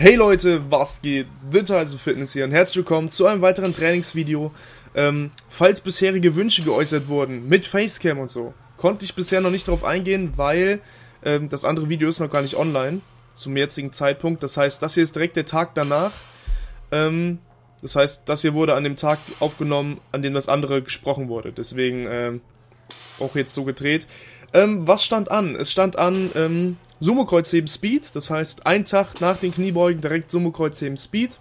Hey Leute, was geht? Flo Tyson Fitness hier und herzlich willkommen zu einem weiteren Trainingsvideo. Falls bisherige Wünsche geäußert wurden, mit Facecam und so, konnte ich bisher noch nicht drauf eingehen, weil das andere Video ist noch gar nicht online, zum jetzigen Zeitpunkt. Das heißt, das hier ist direkt der Tag danach. Das heißt, das hier wurde an dem Tag aufgenommen, an dem das andere gesprochen wurde. Deswegen auch jetzt so gedreht. Was stand an? Es stand an Sumo Kreuzheben Speed, das heißt, ein Tag nach den Kniebeugen direkt Sumo Kreuzheben Speed.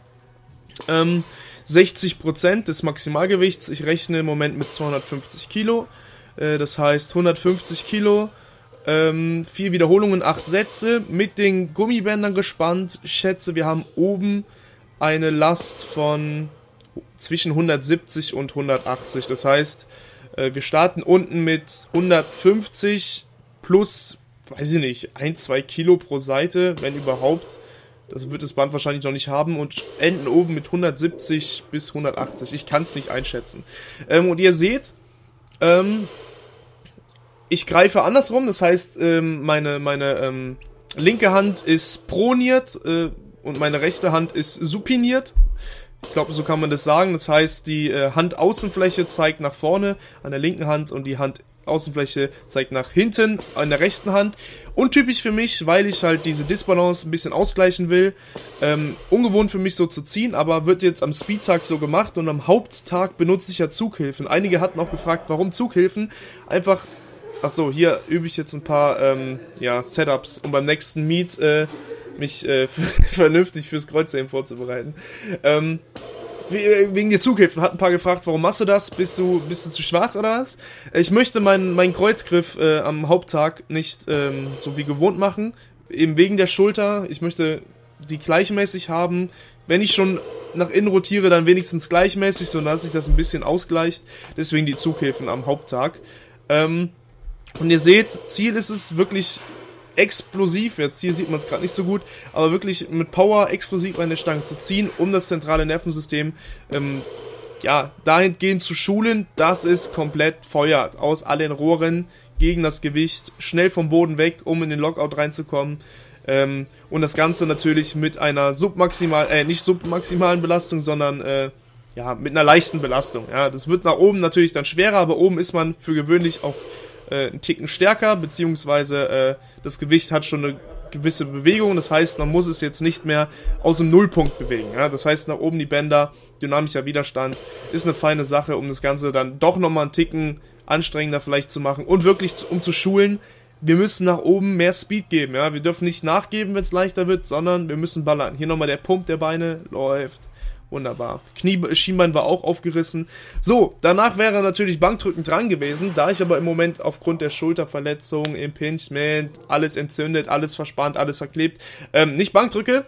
60% des Maximalgewichts, ich rechne im Moment mit 250 Kilo, das heißt 150 Kilo, 4 Wiederholungen, 8 Sätze, mit den Gummibändern gespannt. Ich schätze, wir haben oben eine Last von zwischen 170 und 180, das heißt, wir starten unten mit 150 plus, weiß ich nicht, 1-2 Kilo pro Seite, wenn überhaupt. Das wird das Band wahrscheinlich noch nicht haben und enden oben mit 170 bis 180. Ich kann es nicht einschätzen. Und ihr seht, ich greife andersrum. Das heißt, meine linke Hand ist proniert und meine rechte Hand ist supiniert. Ich glaube, so kann man das sagen. Das heißt, die Handaußenfläche zeigt nach vorne an der linken Hand und die Handaußenfläche zeigt nach hinten an der rechten Hand. Untypisch für mich, weil ich halt diese Disbalance ein bisschen ausgleichen will. Ungewohnt für mich so zu ziehen, aber wird jetzt am Speedtag so gemacht und am Haupttag benutze ich ja Zughilfen. Einige hatten auch gefragt, warum Zughilfen? Einfach, achso, hier übe ich jetzt ein paar Setups, um beim nächsten Meet mich vernünftig fürs Kreuzheben vorzubereiten. Wegen der Zughilfen hat ein paar gefragt, warum machst du das? Bist du zu schwach oder was? Ich möchte meinen Kreuzgriff am Haupttag nicht so wie gewohnt machen, eben wegen der Schulter. Ich möchte die gleichmäßig haben. Wenn ich schon nach innen rotiere, dann wenigstens gleichmäßig, so dass sich das ein bisschen ausgleicht. Deswegen die Zughilfen am Haupttag. Und ihr seht, Ziel ist es wirklich explosiv, jetzt hier sieht man es gerade nicht so gut, aber wirklich mit Power explosiv an der Stange zu ziehen, um das zentrale Nervensystem dahingehend zu schulen, dass es komplett feuert, aus allen Rohren, gegen das Gewicht, schnell vom Boden weg, um in den Lockout reinzukommen, und das Ganze natürlich mit einer nicht submaximalen Belastung, sondern mit einer leichten Belastung. Ja, das wird nach oben natürlich dann schwerer, aber oben ist man für gewöhnlich auch einen Ticken stärker, beziehungsweise das Gewicht hat schon eine gewisse Bewegung, das heißt, man muss es jetzt nicht mehr aus dem Nullpunkt bewegen, ja? Das heißt, nach oben die Bänder, dynamischer Widerstand, ist eine feine Sache, um das Ganze dann doch nochmal einen Ticken anstrengender vielleicht zu machen und wirklich, um zu schulen, wir müssen nach oben mehr Speed geben, ja? Wir dürfen nicht nachgeben, wenn es leichter wird, sondern wir müssen ballern. Hier nochmal der Pump der Beine, läuft. Wunderbar. Schienbein war auch aufgerissen. So, danach wäre natürlich Bankdrücken dran gewesen, da ich aber im Moment aufgrund der Schulterverletzung, Impingement, alles entzündet, alles verspannt, alles verklebt, nicht Bankdrücke.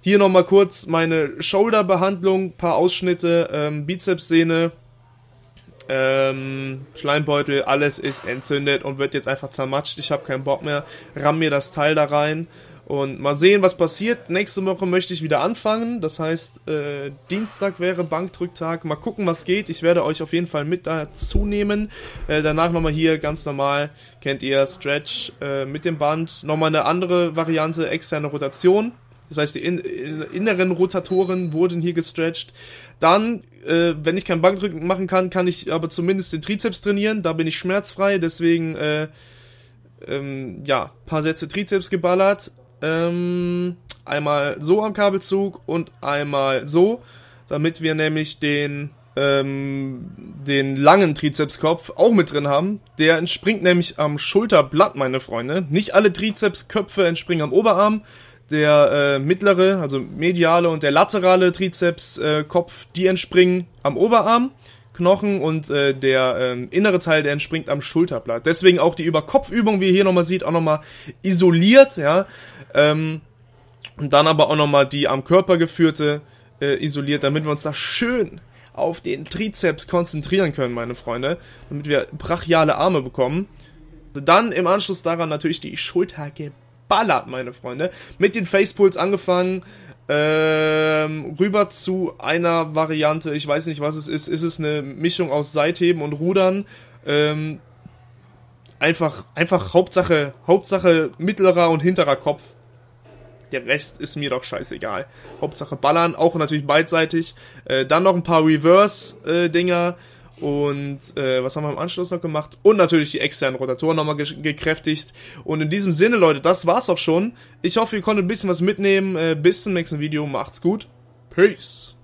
Hier nochmal kurz meine Shoulder-Behandlung, paar Ausschnitte, Bizepssehne, Schleimbeutel, alles ist entzündet und wird jetzt einfach zermatscht. Ich habe keinen Bock mehr, ramm mir das Teil da rein. Und mal sehen, was passiert. Nächste Woche möchte ich wieder anfangen. Das heißt, Dienstag wäre Bankdrücktag. Mal gucken, was geht. Ich werde euch auf jeden Fall mit dazu nehmen. Danach nochmal hier ganz normal, kennt ihr, Stretch mit dem Band. Nochmal eine andere Variante, externe Rotation. Das heißt, die inneren Rotatoren wurden hier gestretcht. Dann, wenn ich kein Bankdrücken machen kann, kann ich aber zumindest den Trizeps trainieren. Da bin ich schmerzfrei. Deswegen, paar Sätze Trizeps geballert. Einmal so am Kabelzug und einmal so, damit wir nämlich den langen Trizepskopf auch mit drin haben. Der entspringt nämlich am Schulterblatt, meine Freunde. Nicht alle Trizepsköpfe entspringen am Oberarm. Der mittlere, also mediale und der laterale Trizepskopf, die entspringen am Oberarm. Knochen und der innere Teil, der entspringt am Schulterblatt. Deswegen auch die Überkopfübung, wie ihr hier nochmal seht, auch nochmal isoliert, ja. Und dann aber auch nochmal die am Körper geführte isoliert, damit wir uns da schön auf den Trizeps konzentrieren können, meine Freunde. Damit wir brachiale Arme bekommen. Dann im Anschluss daran natürlich die Schulter geballert, meine Freunde. Mit den Facepulls angefangen. Rüber zu einer Variante, ich weiß nicht, was es ist, ist es eine Mischung aus Seitheben und Rudern, einfach Hauptsache mittlerer und hinterer Kopf, Der Rest ist mir doch scheißegal. Hauptsache ballern, auch natürlich beidseitig. Dann noch ein paar Reverse-Dinger. Und was haben wir im Anschluss noch gemacht? Und natürlich die externen Rotatoren nochmal gekräftigt. Und in diesem Sinne, Leute, das war's auch schon. Ich hoffe, ihr konntet ein bisschen was mitnehmen. Bis zum nächsten Video. Macht's gut. Peace.